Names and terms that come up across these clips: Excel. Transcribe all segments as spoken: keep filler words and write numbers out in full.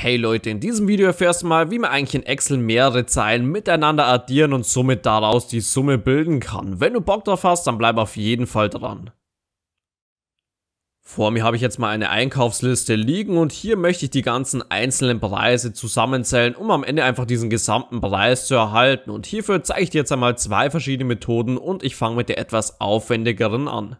Hey Leute, in diesem Video erfährst du mal, wie man eigentlich in Excel mehrere Zeilen miteinander addieren und somit daraus die Summe bilden kann. Wenn du Bock drauf hast, dann bleib auf jeden Fall dran. Vor mir habe ich jetzt mal eine Einkaufsliste liegen und hier möchte ich die ganzen einzelnen Preise zusammenzählen, um am Ende einfach diesen gesamten Preis zu erhalten. Und hierfür zeige ich dir jetzt einmal zwei verschiedene Methoden und ich fange mit der etwas aufwendigeren an.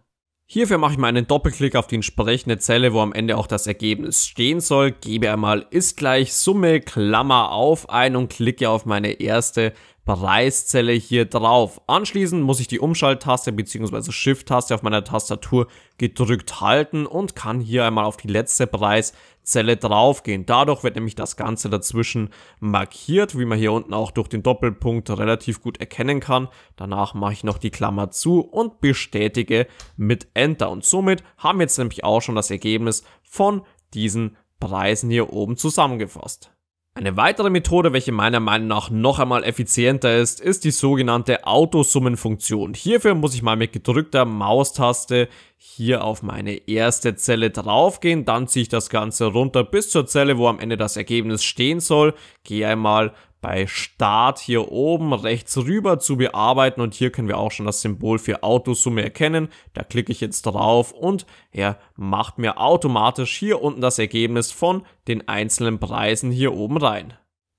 Hierfür mache ich mal einen Doppelklick auf die entsprechende Zelle, wo am Ende auch das Ergebnis stehen soll. Gebe einmal ist gleich Summe, Klammer auf ein und klicke auf meine erste Preiszelle hier drauf. Anschließend muss ich die Umschalttaste bzw. Shift-Taste auf meiner Tastatur gedrückt halten und kann hier einmal auf die letzte Preiszelle draufgehen. Dadurch wird nämlich das Ganze dazwischen markiert, wie man hier unten auch durch den Doppelpunkt relativ gut erkennen kann. Danach mache ich noch die Klammer zu und bestätige mit Enter. Und somit haben wir jetzt nämlich auch schon das Ergebnis von diesen Preisen hier oben zusammengefasst. Eine weitere Methode, welche meiner Meinung nach noch einmal effizienter ist, ist die sogenannte Autosummenfunktion. Hierfür muss ich mal mit gedrückter Maustaste hier auf meine erste Zelle draufgehen, dann ziehe ich das Ganze runter bis zur Zelle, wo am Ende das Ergebnis stehen soll. Gehe einmal bei Start hier oben rechts rüber zu Bearbeiten und hier können wir auch schon das Symbol für Autosumme erkennen. Da klicke ich jetzt drauf und er macht mir automatisch hier unten das Ergebnis von den einzelnen Preisen hier oben rein.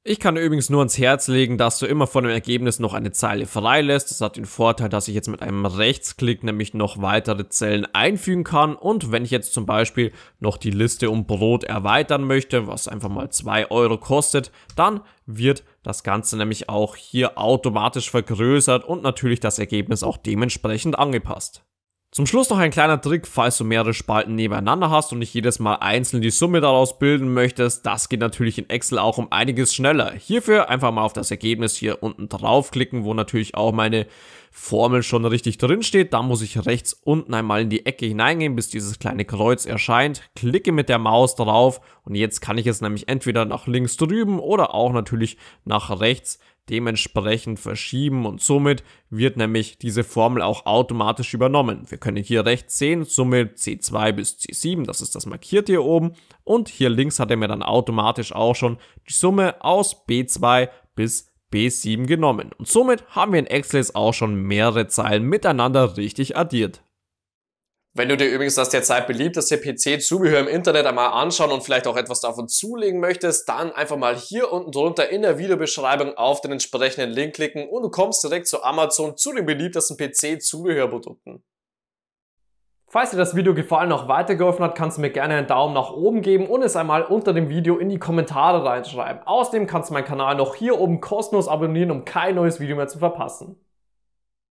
Ich kann übrigens nur ans Herz legen, dass du immer von dem Ergebnis noch eine Zeile freilässt. Das hat den Vorteil, dass ich jetzt mit einem Rechtsklick nämlich noch weitere Zellen einfügen kann. Und wenn ich jetzt zum Beispiel noch die Liste um Brot erweitern möchte, was einfach mal zwei Euro kostet, dann wird das Ganze nämlich auch hier automatisch vergrößert und natürlich das Ergebnis auch dementsprechend angepasst. Zum Schluss noch ein kleiner Trick, falls du mehrere Spalten nebeneinander hast und nicht jedes Mal einzeln die Summe daraus bilden möchtest. Das geht natürlich in Excel auch um einiges schneller. Hierfür einfach mal auf das Ergebnis hier unten draufklicken, wo natürlich auch meine Formel schon richtig drin steht. Da muss ich rechts unten einmal in die Ecke hineingehen, bis dieses kleine Kreuz erscheint. Klicke mit der Maus drauf und jetzt kann ich es nämlich entweder nach links drüben oder auch natürlich nach rechts dementsprechend verschieben und somit wird nämlich diese Formel auch automatisch übernommen. Wir können hier rechts sehen, Summe C zwei bis C sieben, das ist das markiert hier oben und hier links hat er mir dann automatisch auch schon die Summe aus B zwei bis B sieben genommen und somit haben wir in Excel jetzt auch schon mehrere Zeilen miteinander richtig addiert. Wenn du dir übrigens das derzeit beliebteste P C-Zubehör im Internet einmal anschauen und vielleicht auch etwas davon zulegen möchtest, dann einfach mal hier unten drunter in der Videobeschreibung auf den entsprechenden Link klicken und du kommst direkt zu Amazon zu den beliebtesten P C-Zubehörprodukten. Falls dir das Video gefallen und auch weitergeholfen hat, kannst du mir gerne einen Daumen nach oben geben und es einmal unter dem Video in die Kommentare reinschreiben. Außerdem kannst du meinen Kanal noch hier oben kostenlos abonnieren, um kein neues Video mehr zu verpassen.